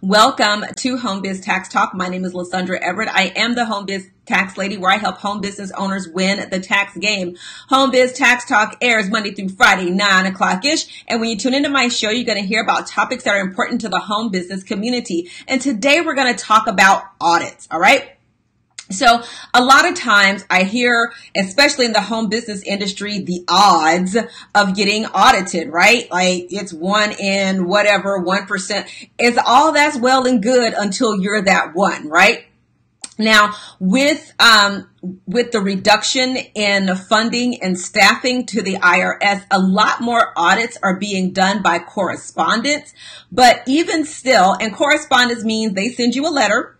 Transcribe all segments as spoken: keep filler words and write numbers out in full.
Welcome to Home Biz Tax Talk. My name is Lysandra Everett. I am the Home Biz Tax Lady, where I help home business owners win the tax game. Home Biz Tax Talk airs Monday through Friday, nine o'clock-ish. And when you tune into my show, you're going to hear about topics that are important to the home business community. And today we're going to talk about audits, all right? So a lot of times I hear, especially in the home business industry, the odds of getting audited, right? Like it's one in whatever, one percent. It's all that's well and good until you're that one, right? Now, with um, with the reduction in funding and staffing to the I R S, a lot more audits are being done by correspondence. But even still, and correspondence means they send you a letter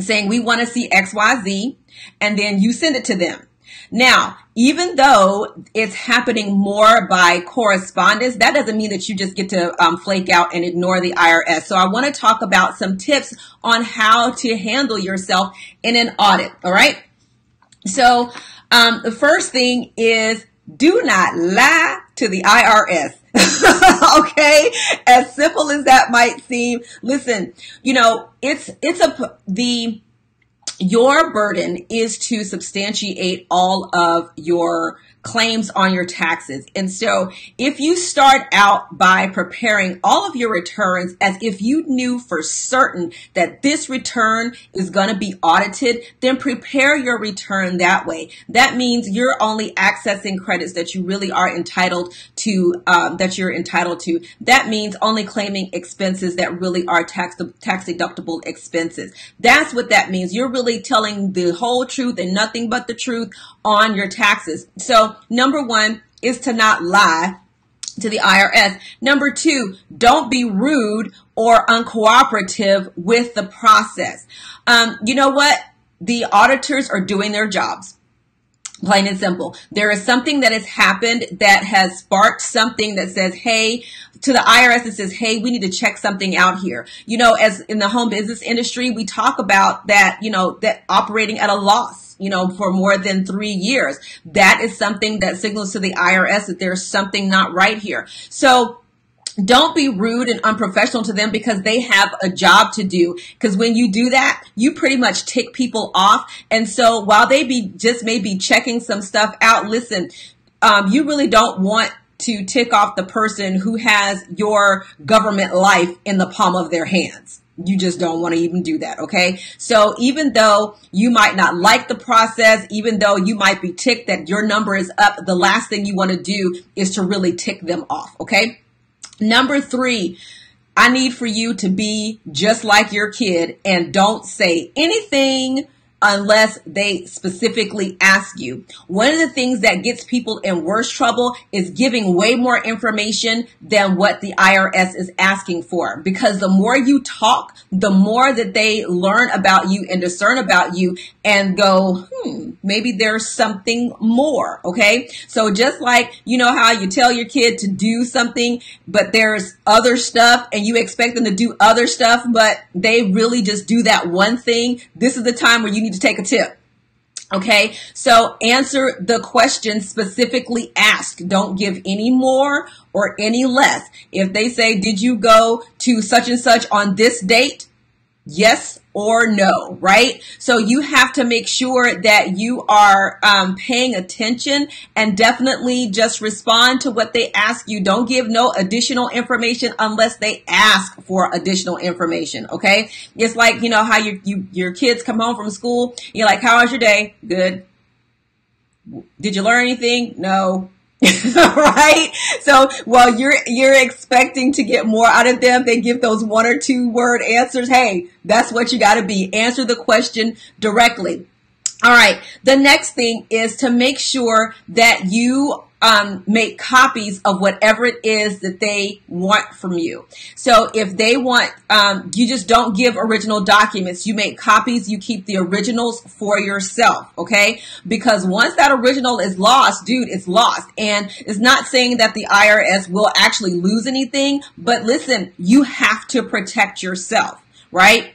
saying we want to see X Y Z, and then you send it to them. Now, even though it's happening more by correspondence, that doesn't mean that you just get to um, flake out and ignore the I R S. So I want to talk about some tips on how to handle yourself in an audit, all right? So um, the first thing is do not lie to the I R S. Okay, as simple as that might seem. Listen, you know, it's it's a the your burden is to substantiate all of your claims on your taxes. And so if you start out by preparing all of your returns as if you knew for certain that this return is going to be audited, then prepare your return that way. That means you're only accessing credits that you really are entitled to, um, that you're entitled to. That means only claiming expenses that really are tax, tax deductible expenses. That's what that means. You're really telling the whole truth and nothing but the truth on your taxes. So number one is to not lie to the I R S. Number two, don't be rude or uncooperative with the process. Um, you know what? The auditors are doing their jobs. Plain and simple. There is something that has happened that has sparked something that says, hey, to the I R S, it says, hey, we need to check something out here. You know, as in the home business industry, we talk about that, you know, that operating at a loss, you know, for more than three years. That is something that signals to the I R S that there's something not right here. So don't be rude and unprofessional to them, because they have a job to do. Because when you do that, you pretty much tick people off. And so while they be just maybe checking some stuff out, listen, um, you really don't want to tick off the person who has your government life in the palm of their hands. You just don't want to even do that, okay? So even though you might not like the process, even though you might be ticked that your number is up, the last thing you want to do is to really tick them off, okay? Number three, I need for you to be just like your kid and don't say anything unless they specifically ask you. One of the things that gets people in worse trouble is giving way more information than what the I R S is asking for. Because the more you talk, the more that they learn about you and discern about you and go, hmm, maybe there's something more, okay? So just like, you know how you tell your kid to do something, but there's other stuff and you expect them to do other stuff, but they really just do that one thing. This is the time where you need to take a tip. Okay, so answer the question specifically asked. Don't give any more or any less. If they say, did you go to such and such on this date? Yes or no, right? So you have to make sure that you are um, paying attention and definitely just respond to what they ask you. Don't give no additional information unless they ask for additional information, okay? It's like, you know, how you, you your kids come home from school. You're like, how was your day? Good. Did you learn anything? No. Right? So while you're you're expecting to get more out of them, they give those one or two word answers. Hey, that's what you got to be. Answer the question directly. All right. The next thing is to make sure that you um, make copies of whatever it is that they want from you. So if they want, um, you just don't give original documents. You make copies. You keep the originals for yourself. Okay. Because once that original is lost, dude, it's lost. And it's not saying that the I R S will actually lose anything, but listen, you have to protect yourself, right?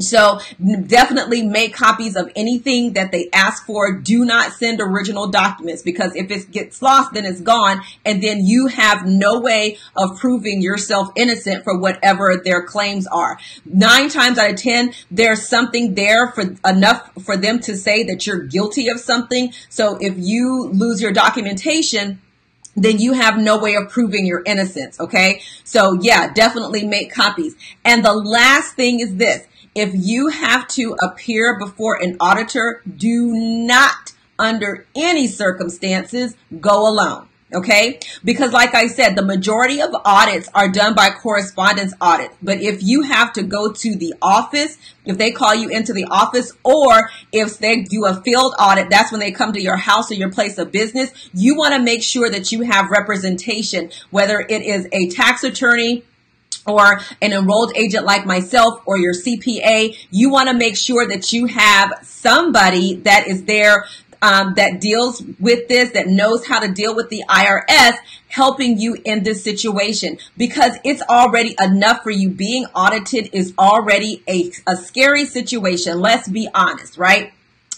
So definitely make copies of anything that they ask for. Do not send original documents, because if it gets lost, then it's gone. And then you have no way of proving yourself innocent for whatever their claims are. Nine times out of ten, there's something there for enough for them to say that you're guilty of something. So if you lose your documentation, then you have no way of proving your innocence. Okay. So yeah, definitely make copies. And the last thing is this. If you have to appear before an auditor, do not, under any circumstances, go alone. Okay? Because like I said, the majority of audits are done by correspondence audit. But if you have to go to the office, if they call you into the office, or if they do a field audit, that's when they come to your house or your place of business, you want to make sure that you have representation, whether it is a tax attorney or an enrolled agent like myself or your C P A. You want to make sure that you have somebody that is there um, that deals with this, that knows how to deal with the I R S, helping you in this situation, because it's already enough for you. Being audited is already a, a scary situation. Let's be honest, right?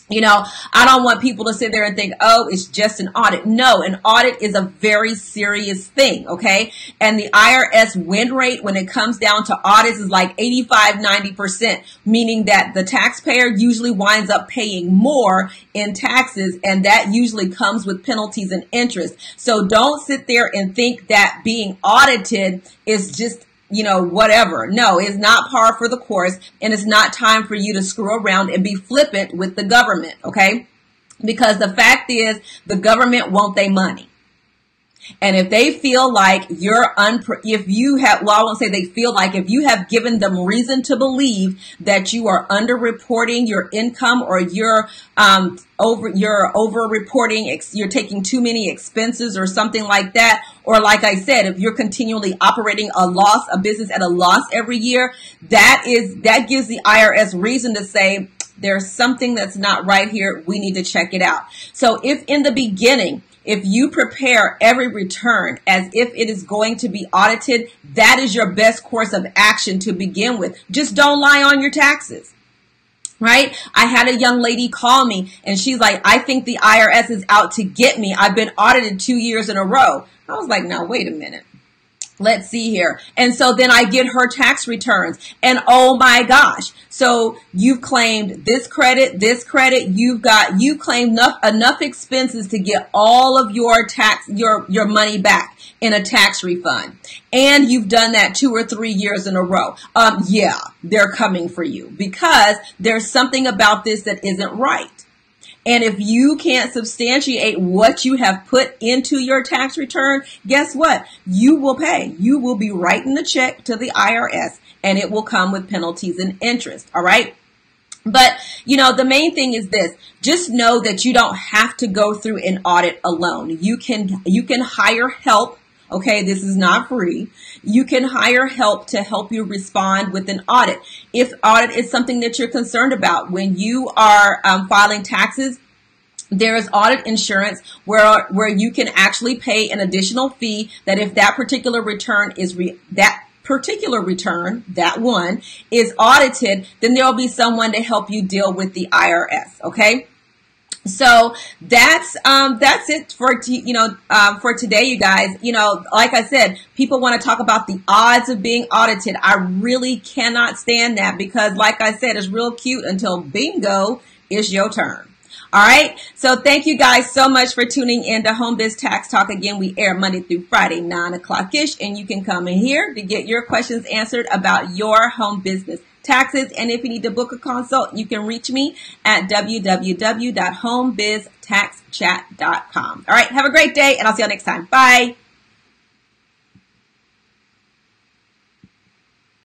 You know, I don't want people to sit there and think, oh, it's just an audit. No, an audit is a very serious thing, okay? And the I R S win rate when it comes down to audits is like eighty-five, ninety percent, meaning that the taxpayer usually winds up paying more in taxes, and that usually comes with penalties and interest. So don't sit there and think that being audited is just, you know, whatever. No, it's not par for the course, and it's not time for you to screw around and be flippant with the government, okay? Because the fact is, the government wants their money. And if they feel like you're, unpre if you have, well, I won't say they feel like, if you have given them reason to believe that you are underreporting your income, or you're um, over, you're over-reporting, you're taking too many expenses or something like that, or like I said, if you're continually operating a loss, a business at a loss every year, that is, that gives the I R S reason to say, there's something that's not right here. We need to check it out. So if in the beginning, if you prepare every return as if it is going to be audited, that is your best course of action to begin with. Just don't lie on your taxes, right? I had a young lady call me, and she's like, I think the I R S is out to get me. I've been audited two years in a row. I was like, no, wait a minute. Let's see here. And so then I get her tax returns, and oh my gosh. So you've claimed this credit, this credit, you've got, you claimed enough, enough expenses to get all of your tax, your, your money back in a tax refund. And you've done that two or three years in a row. Um, yeah, they're coming for you, because there's something about this that isn't right. And if you can't substantiate what you have put into your tax return, guess what? You will pay. You will be writing the check to the I R S, and it will come with penalties and interest. All right. But, you know, the main thing is this. Just know that you don't have to go through an audit alone. You can, you can hire help. Okay, this is not free. You can hire help to help you respond with an audit. If audit is something that you're concerned about, when you are um, filing taxes, there is audit insurance where where you can actually pay an additional fee, that if that particular return is re that particular return, that one, is audited, then there will be someone to help you deal with the I R S. Okay. So that's, um, that's it for, t you know, um, for today, you guys. You know, like I said, people want to talk about the odds of being audited. I really cannot stand that, because like I said, it's real cute until bingo, it's your turn. All right. So thank you guys so much for tuning in to Home Biz Tax Talk. Again, we air Monday through Friday, nine o'clock-ish, and you can come in here to get your questions answered about your home business taxes. And if you need to book a consult, you can reach me at w w w dot home biz tax chat dot com. All right. Have a great day, and I'll see you all next time. Bye.